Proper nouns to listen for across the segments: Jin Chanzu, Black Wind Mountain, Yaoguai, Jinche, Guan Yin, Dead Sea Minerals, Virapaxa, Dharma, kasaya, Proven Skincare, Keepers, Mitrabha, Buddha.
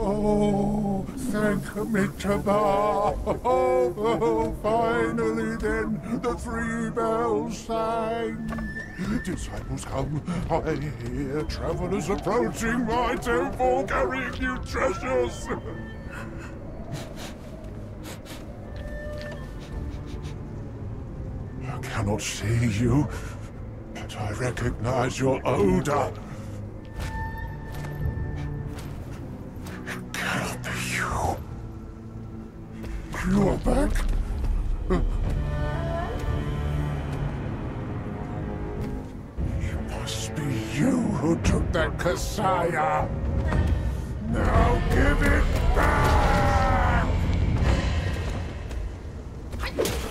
Oh, thank Mitrabha. Oh, finally then the three bells sang. Disciples come, I hear travelers approaching my temple carrying new treasures. I cannot see you, but I recognize your odor. You are back? It must be you who took that kasaya. Now give it back! Yeah!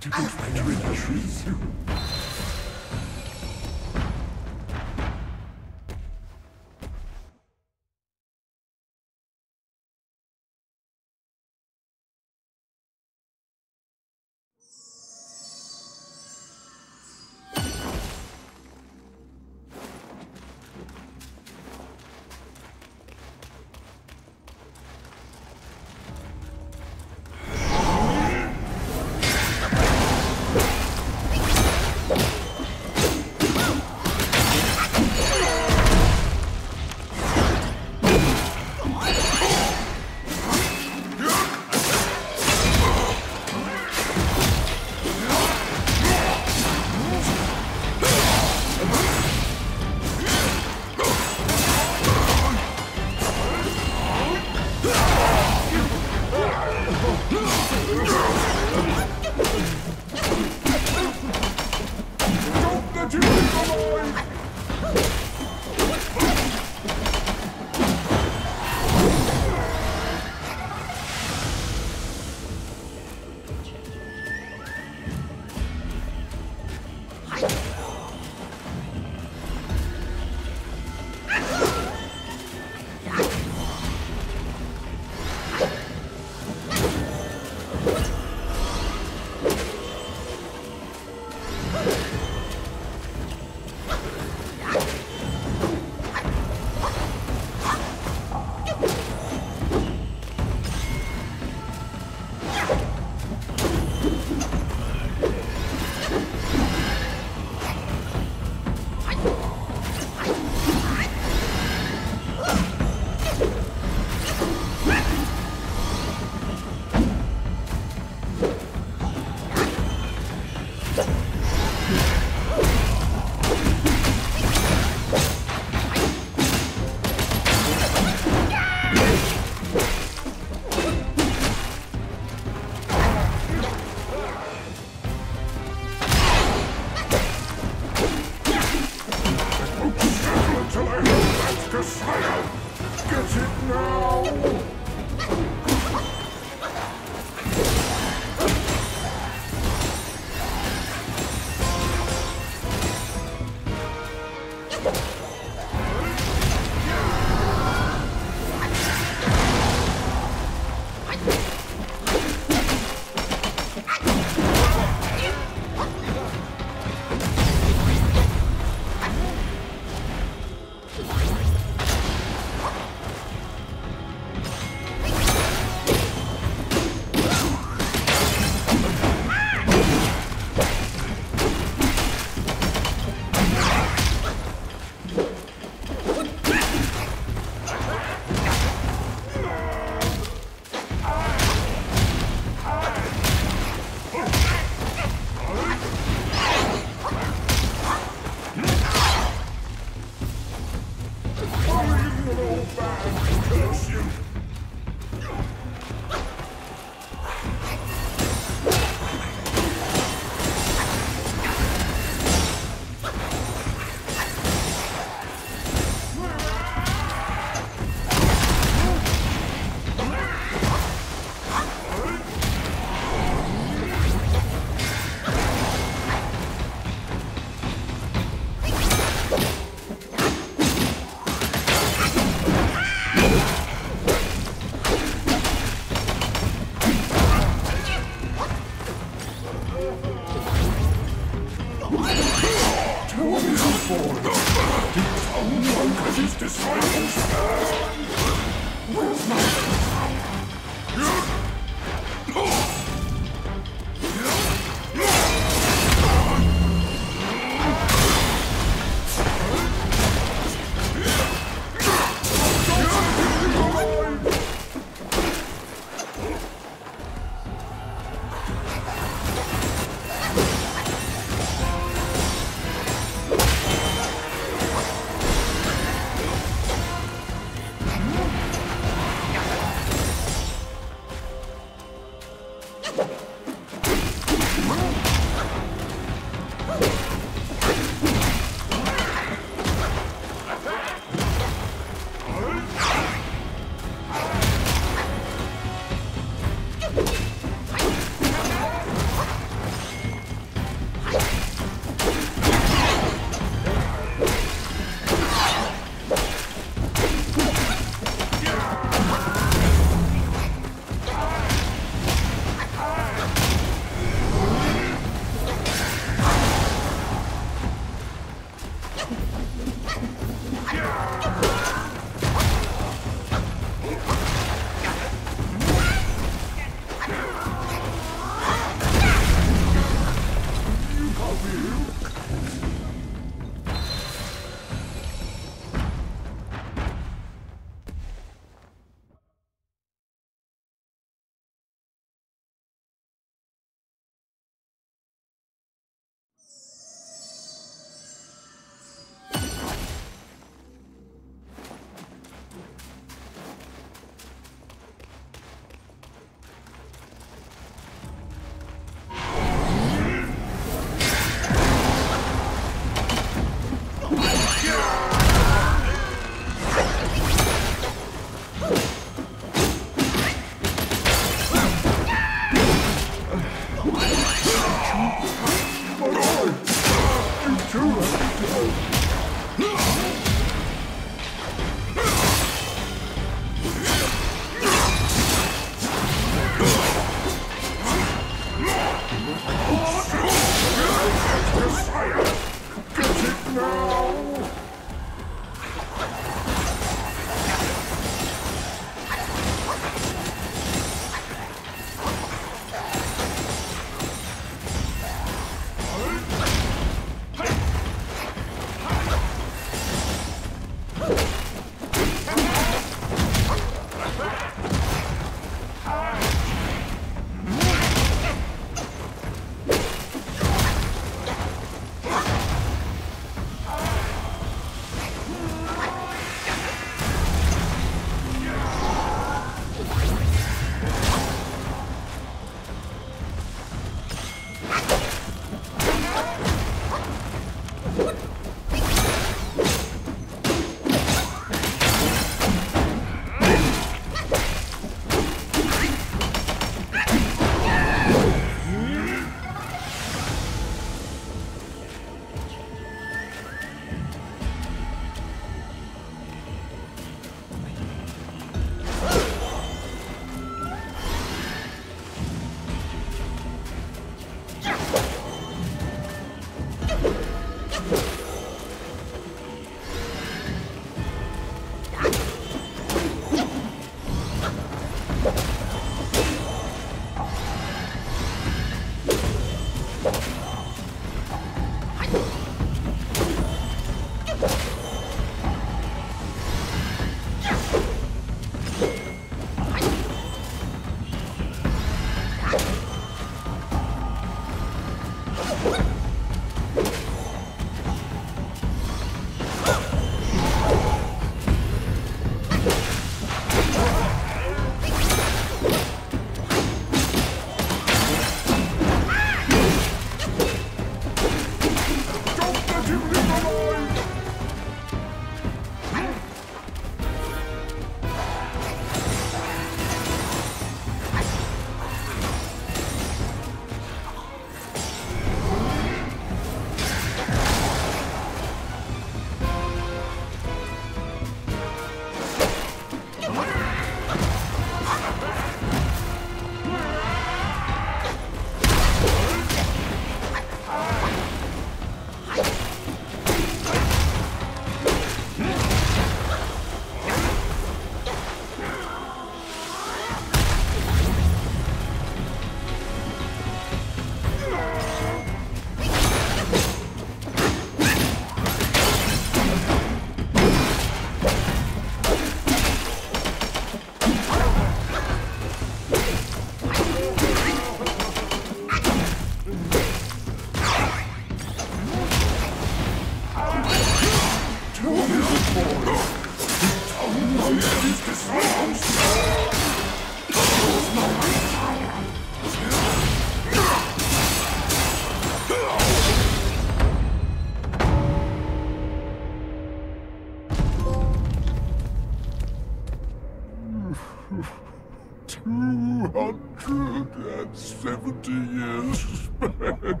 170 years spent.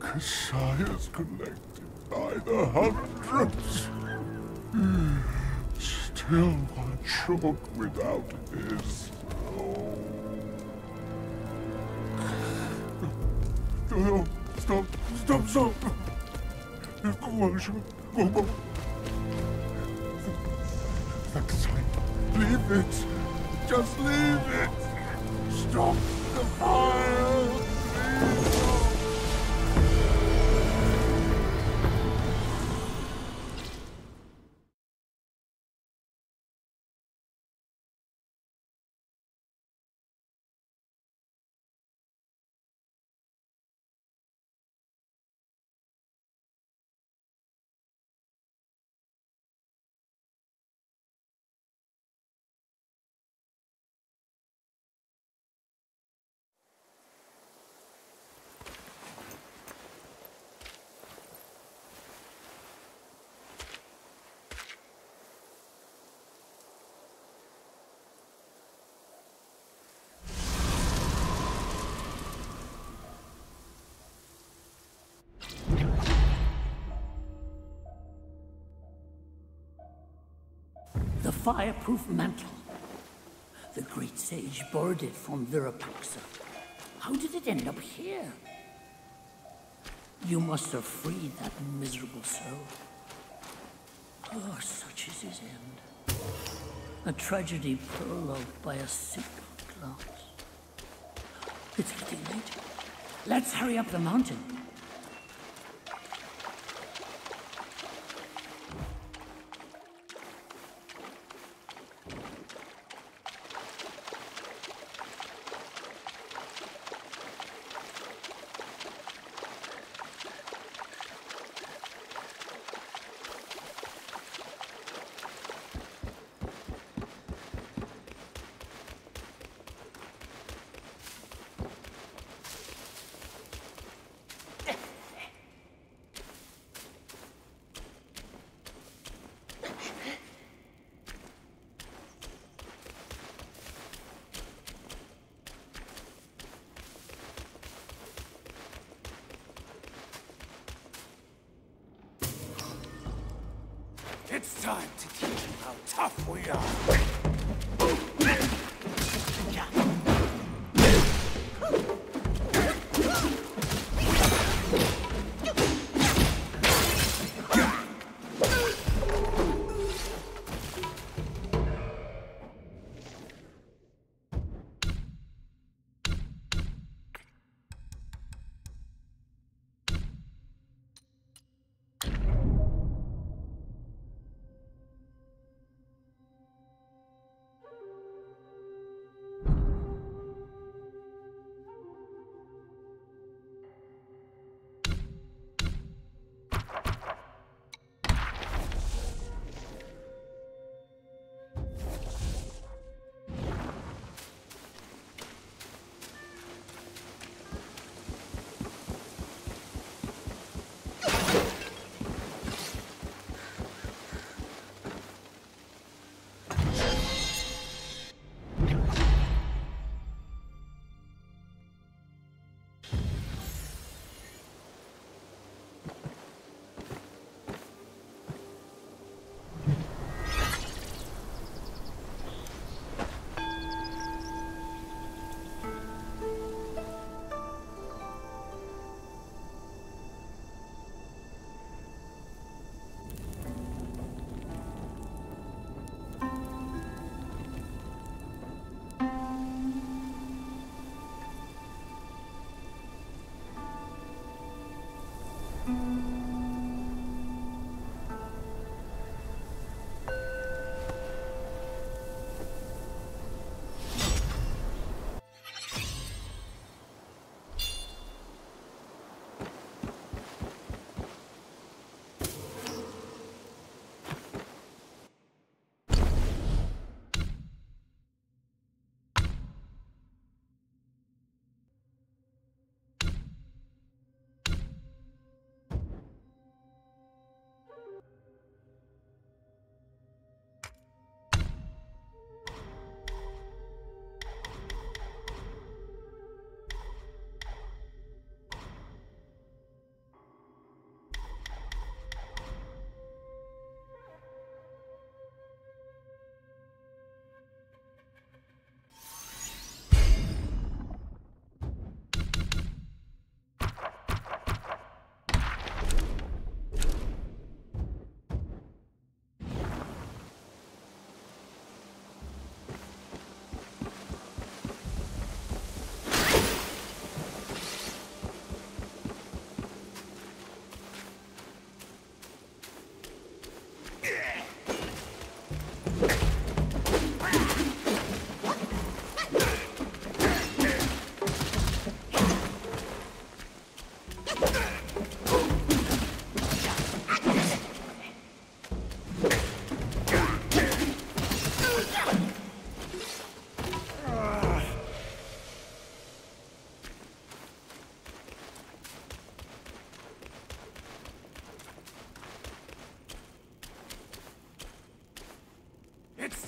Kasaya's collected by the hundreds. Still one chalk without his. Oh. No, stop. Go. Next time, leave it. Just leave it. Stop the fire. The fireproof mantle. The great sage borrowed it from Virapaxa. How did it end up here? You must have freed that miserable soul. Oh, such is his end. A tragedy prologued by a single glance. It's getting late. Let's hurry up the mountain. It's time to teach you how tough we are.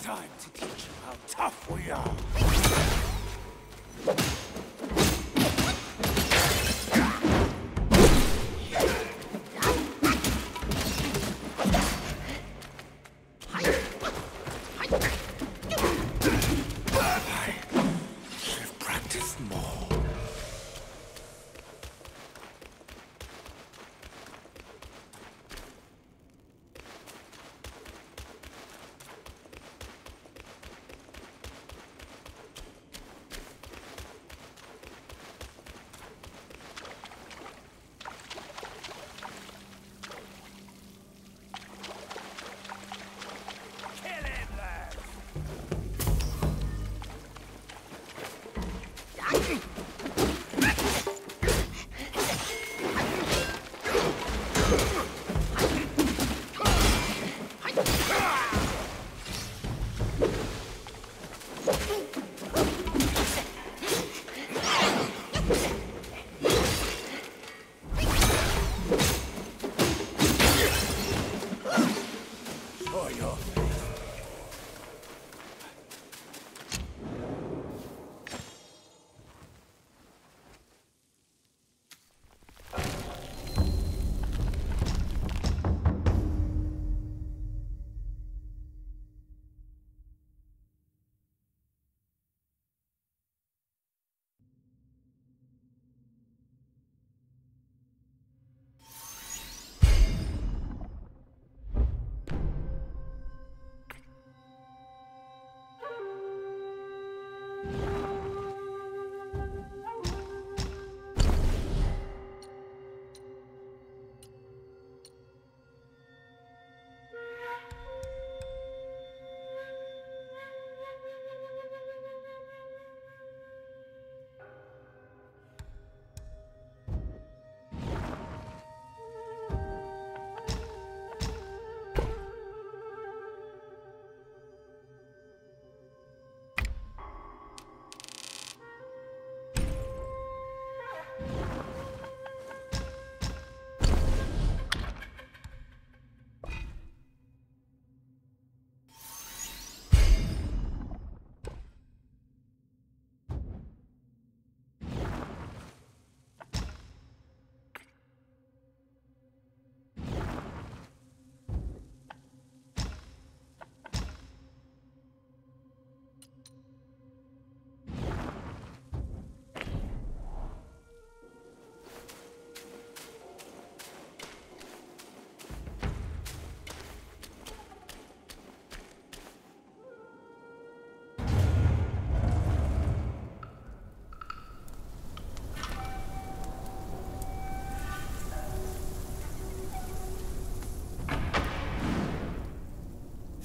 time to teach you how tough we are.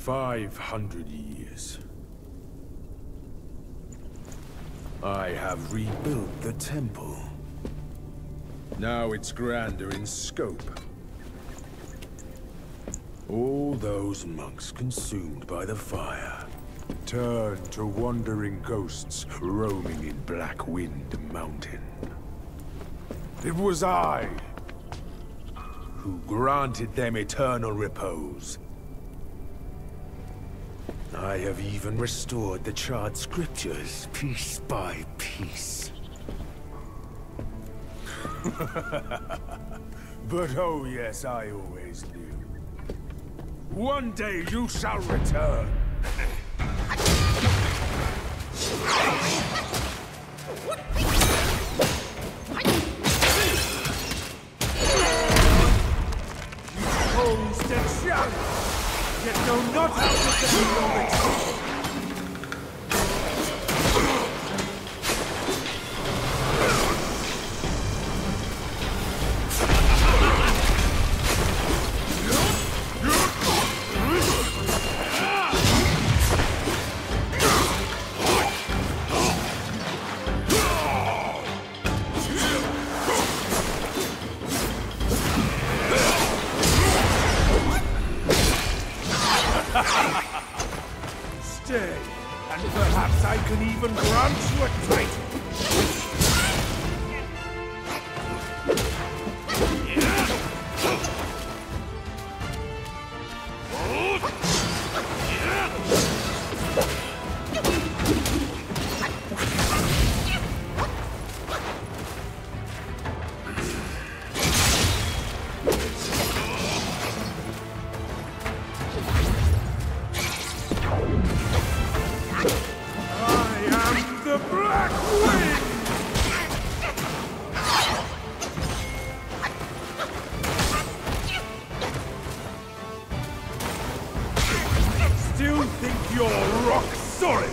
"500 years. I have rebuilt the temple. Now it's grander in scope. All those monks consumed by the fire turned to wandering ghosts roaming in Black Wind Mountain. It was I who granted them eternal repose. I have even restored the charred scriptures, piece by piece. But oh yes, I always knew. One day you shall return! You posed a challenge! Yet know not how to You're rock solid!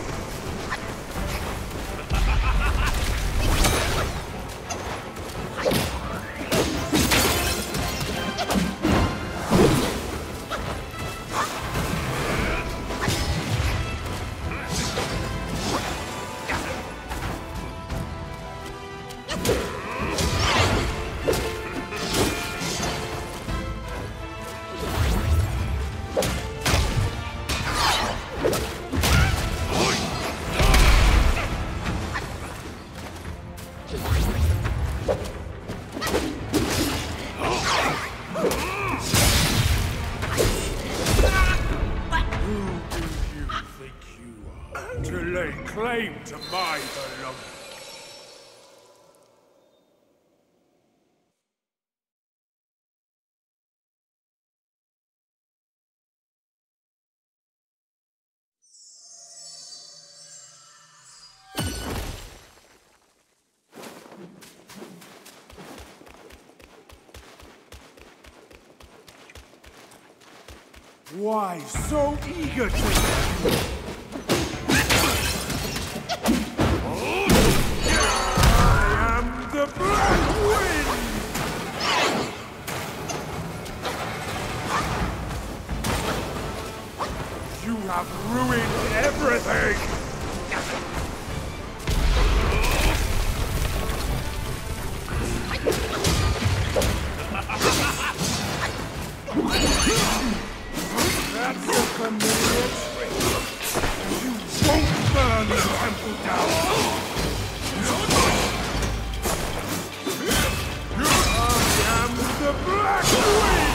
Why so eager to... The Black Wind! You have ruined everything! That's a familiar trick! You won't burn the temple down! The Black Wind!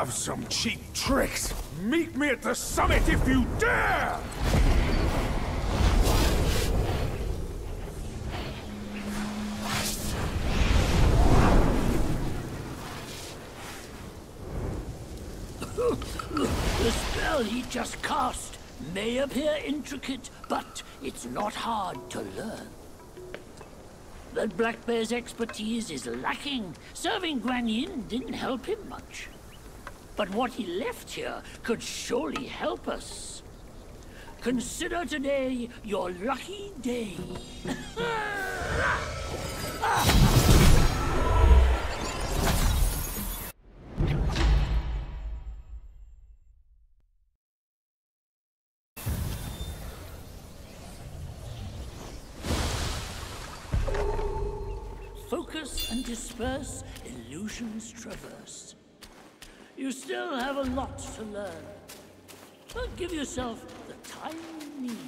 Have some cheap tricks. Meet me at the summit if you dare! The spell he just cast may appear intricate, but it's not hard to learn. That Black Bear's expertise is lacking. Serving Guan Yin didn't help him much. But what he left here could surely help us. Consider today your lucky day. Focus and disperse, illusions traverse. You still have a lot to learn, but give yourself the time you need.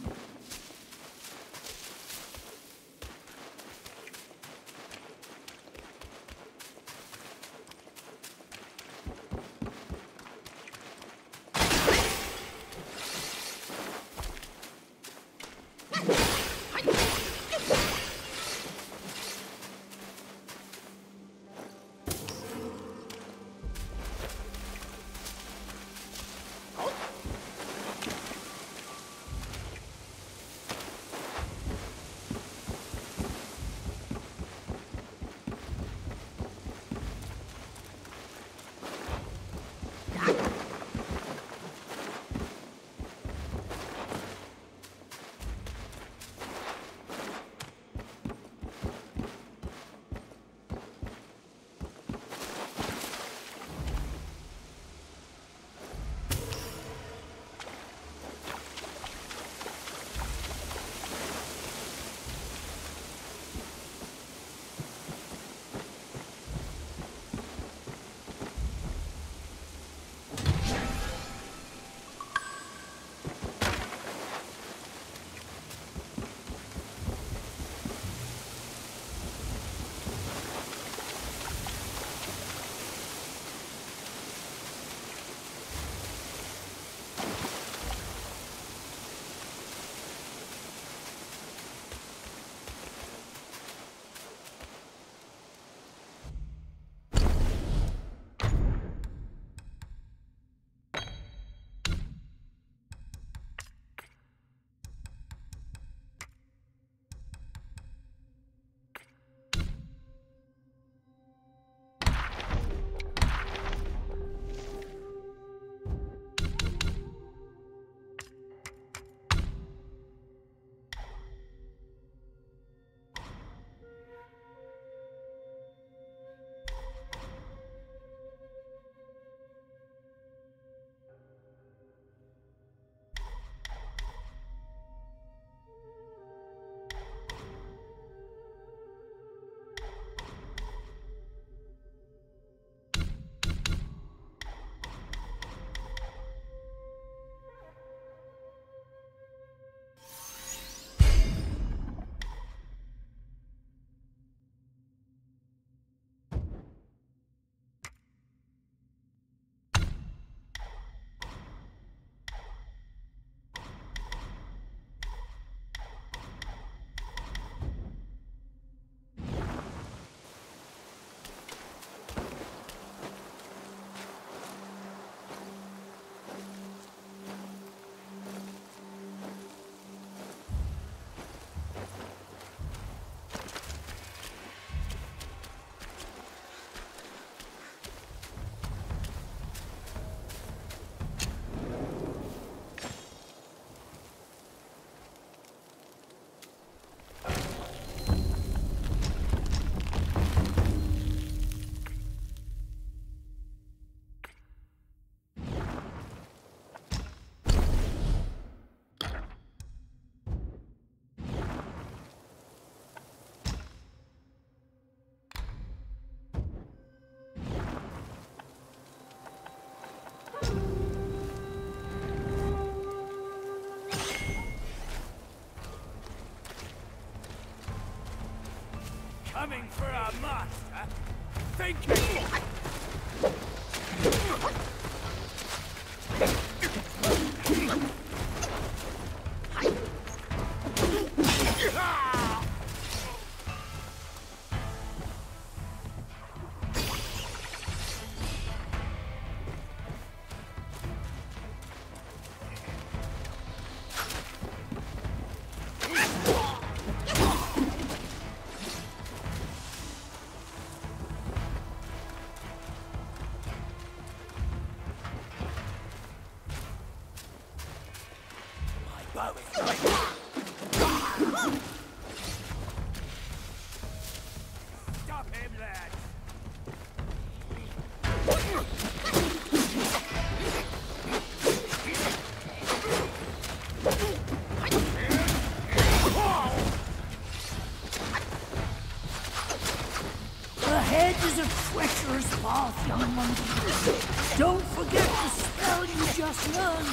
coming for our master. Thank you. Don't forget the spell you just learned!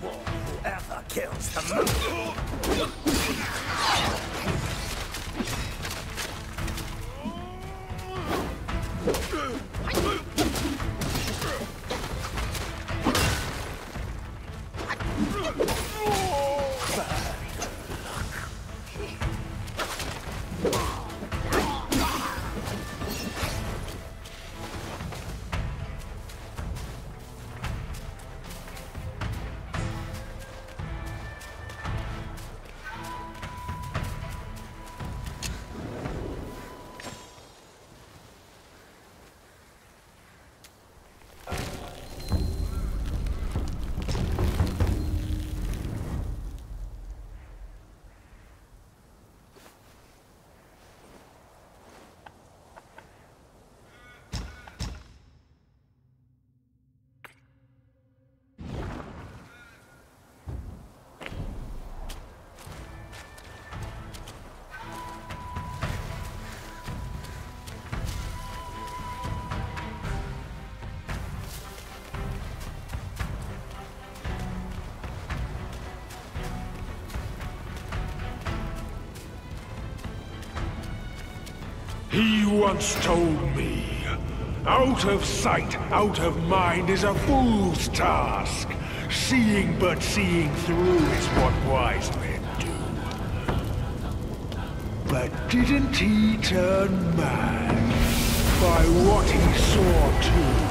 Whoever kills the He once told me, out of sight, out of mind is a fool's task. Seeing but seeing through is what wise men do. But didn't he turn mad by what he saw too?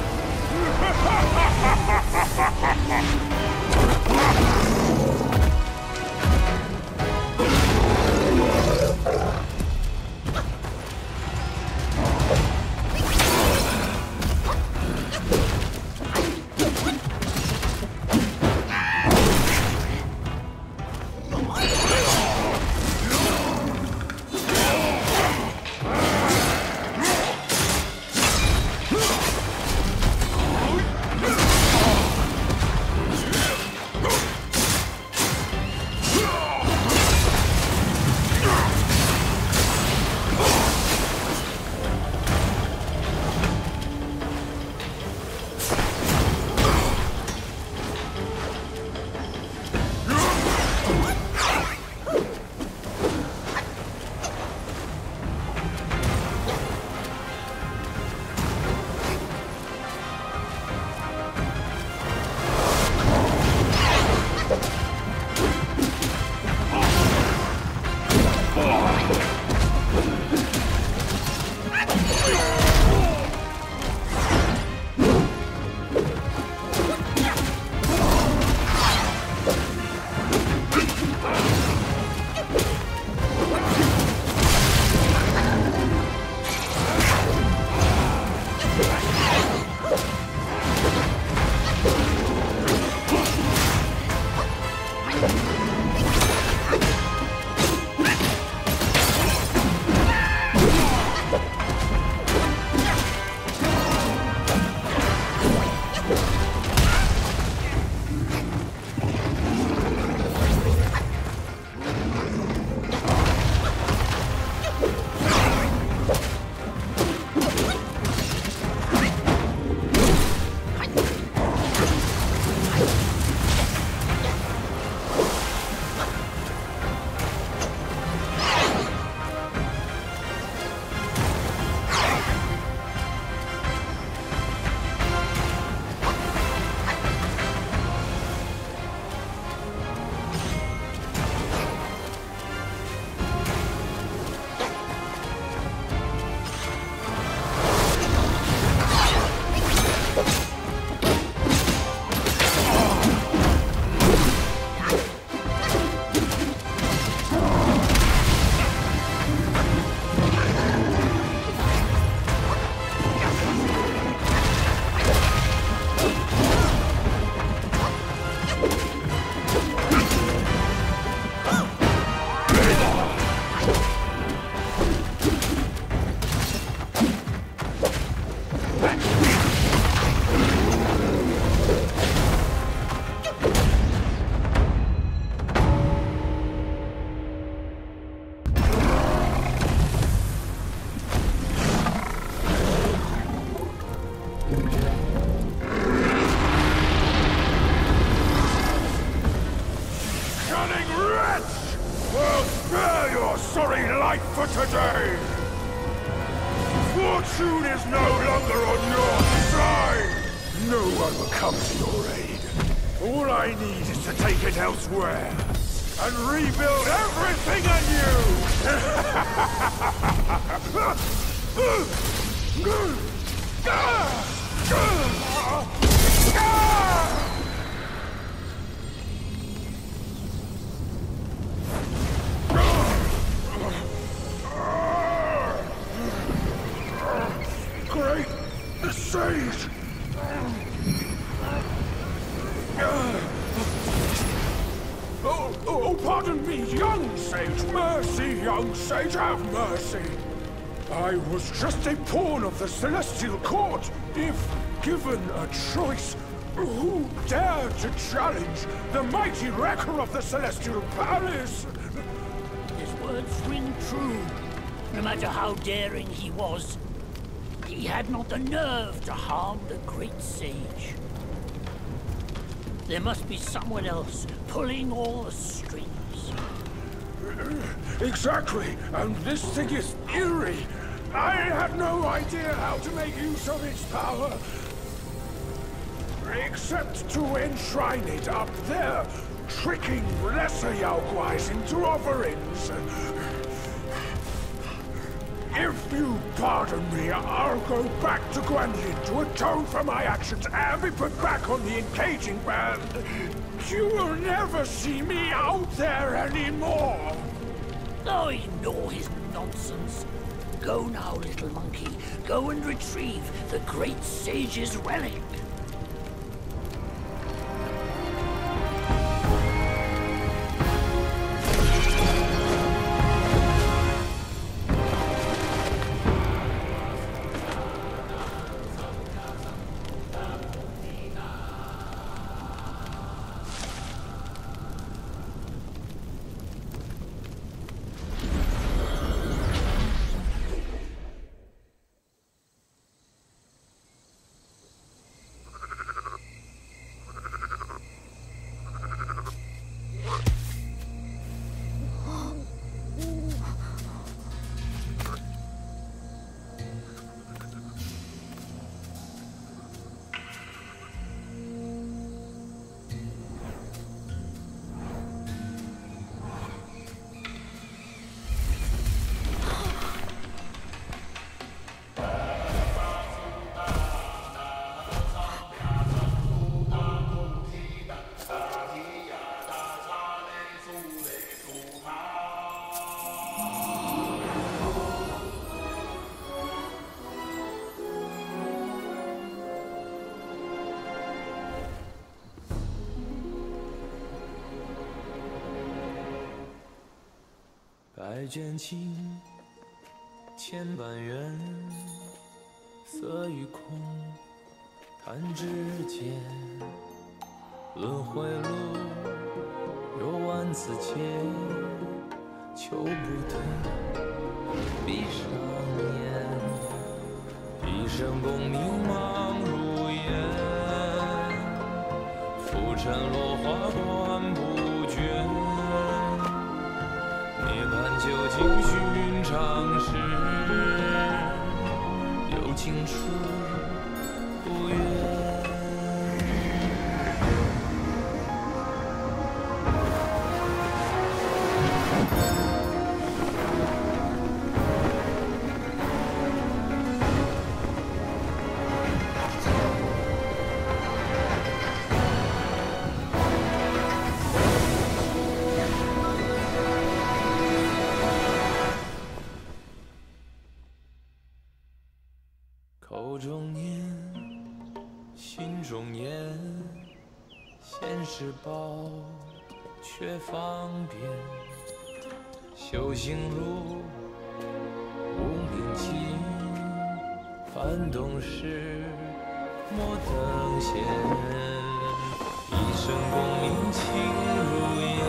drowning rats! I'll spare your sorry life for today! Fortune is no longer on your side! No one will come to your aid. All I need is to take it elsewhere and rebuild everything anew! Great, the siege! Oh, pardon me, young sage! Mercy, young sage, have mercy! I was just a pawn of the Celestial Court. If given a choice, who dared to challenge the mighty wrecker of the Celestial Palace? His words ring true, no matter how daring he was. He had not the nerve to harm the great sage. There must be someone else pulling all the strings. Exactly, and this thing is eerie. I have no idea how to make use of its power, except to enshrine it up there, tricking lesser Yaoguais into offerings. If you pardon me, I'll go back to Guan Yin to atone for my actions and be put back on the engaging band. You will never see me out there anymore. Oh, ignore his nonsense. Go now, little monkey. Go and retrieve the great sage's relic.百卷情，千般缘，色与空，弹指间，轮回路，游万次劫，求不得，闭上眼，一生功名忙如烟，浮尘落花管不绝。 涅槃究竟寻常事，有情处不怨。 口中念，心中言，现世报，却方便。修行路，无名迹，幡动时，莫等闲。一生功名情如烟，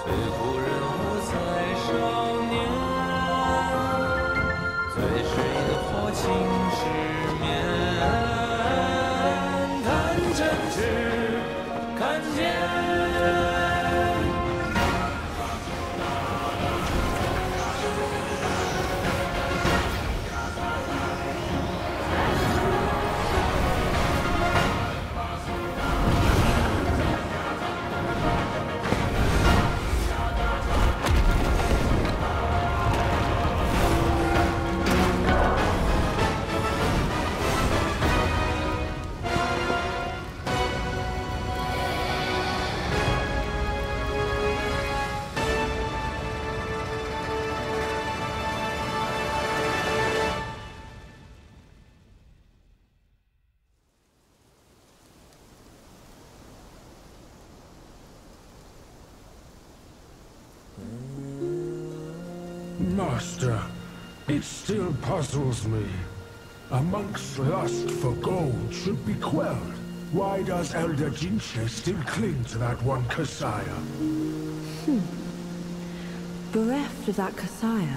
最后人活在少年。 最水的火情失眠，弹真挚看见。Master, it still puzzles me. A monk's lust for gold should be quelled. Why does Elder Jinche still cling to that one kasaya? Bereft of that kasaya,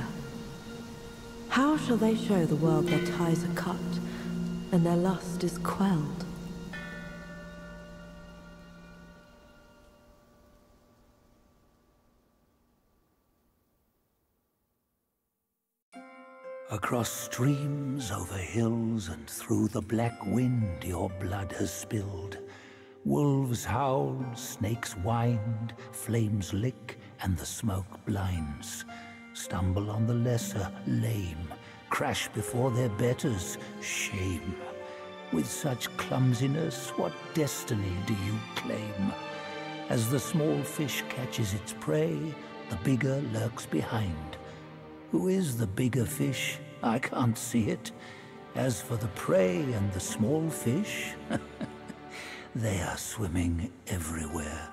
how shall they show the world their ties are cut and their lust is quelled? Across streams, over hills, and through the black wind your blood has spilled. Wolves howl, snakes wind, flames lick, and the smoke blinds. Stumble on the lesser, lame, crash before their betters, shame. With such clumsiness, what destiny do you claim? As the small fish catches its prey, the bigger lurks behind. Who is the bigger fish? I can't see it. As for the prey and the small fish, they are swimming everywhere.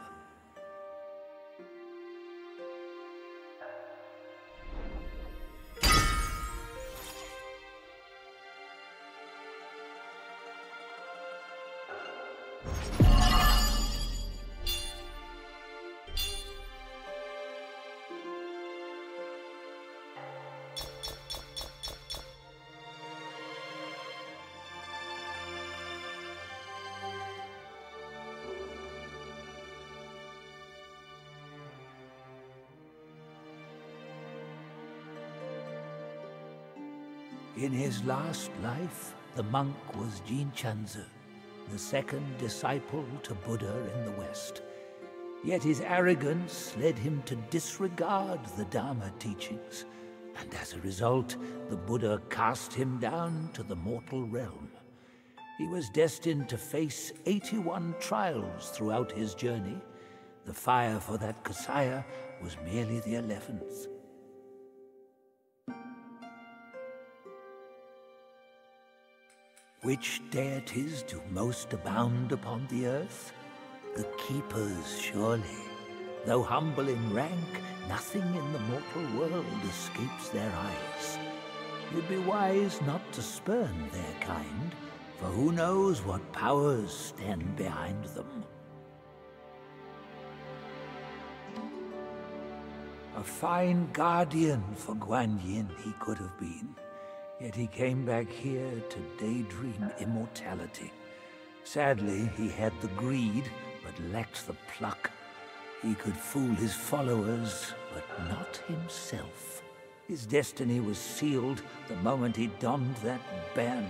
In his last life, the monk was Jin Chanzu, the second disciple to Buddha in the West. Yet his arrogance led him to disregard the Dharma teachings, and as a result, the Buddha cast him down to the mortal realm. He was destined to face 81 trials throughout his journey. The fire for that kasaya was merely the 11th. Which deities do most abound upon the earth? The Keepers, surely. Though humble in rank, nothing in the mortal world escapes their eyes. You'd be wise not to spurn their kind, for who knows what powers stand behind them. A fine guardian for Guan Yin he could have been. Yet he came back here to daydream immortality. Sadly, he had the greed, but lacked the pluck. He could fool his followers, but not himself. His destiny was sealed the moment he donned that band.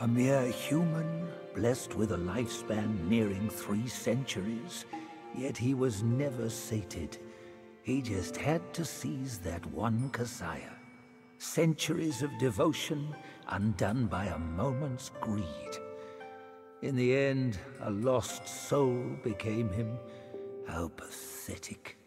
A mere human, blessed with a lifespan nearing 3 centuries, yet he was never sated. He just had to seize that one kasaya. Centuries of devotion undone by a moment's greed. In the end, a lost soul became him. How pathetic.